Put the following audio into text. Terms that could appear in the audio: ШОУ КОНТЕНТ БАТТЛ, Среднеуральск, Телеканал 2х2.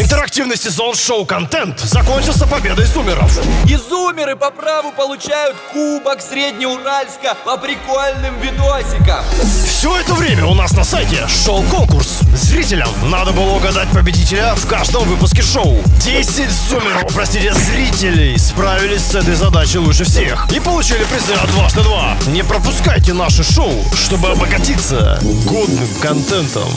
Интерактивный сезон «Шоу контент» закончился победой зумеров. И зумеры по праву получают кубок Среднеуральска по прикольным видосикам. Все это время у нас на сайте шел конкурс. Зрителям надо было угадать победителя в каждом выпуске шоу. 10 зумеров, простите, зрителей справились с этой задачей лучше всех и получили призы от 2х2. Не пропускайте наше шоу, чтобы обогатиться годным контентом.